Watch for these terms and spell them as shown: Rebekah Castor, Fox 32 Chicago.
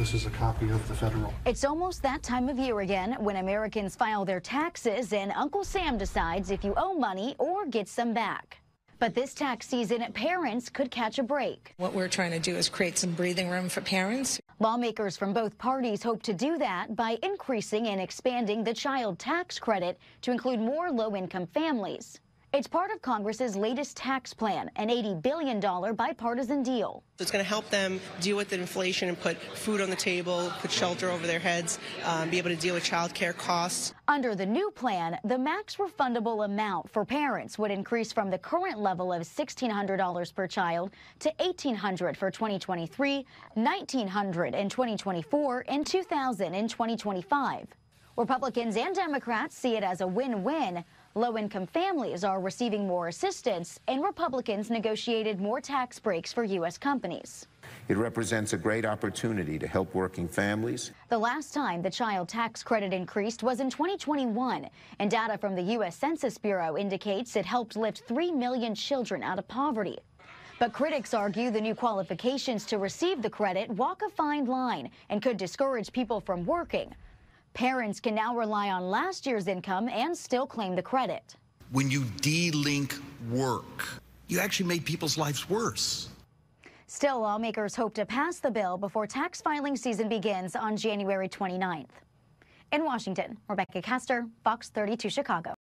This is a copy of the Federal. It's almost that time of year again when Americans file their taxes and Uncle Sam decides if you owe money or get some back. But this tax season, parents could catch a break. What we're trying to do is create some breathing room for parents. Lawmakers from both parties hope to do that by increasing and expanding the child tax credit to include more low-income families. It's part of Congress's latest tax plan, an $80 billion bipartisan deal. It's going to help them deal with the inflation and put food on the table, put shelter over their heads, be able to deal with child care costs. Under the new plan, the max refundable amount for parents would increase from the current level of $1,600 per child to $1,800 for 2023, $1,900 in 2024, and $2,000 in 2025. Republicans and Democrats see it as a win-win. Low-income families are receiving more assistance, and Republicans negotiated more tax breaks for U.S. companies. It represents a great opportunity to help working families. The last time the child tax credit increased was in 2021, and data from the U.S. Census Bureau indicates it helped lift 3 million children out of poverty. But critics argue the new qualifications to receive the credit walk a fine line and could discourage people from working. Parents can now rely on last year's income and still claim the credit. When you de-link work, you actually make people's lives worse. Still, lawmakers hope to pass the bill before tax filing season begins on January 29th. In Washington, Rebekah Castor, Fox 32 Chicago.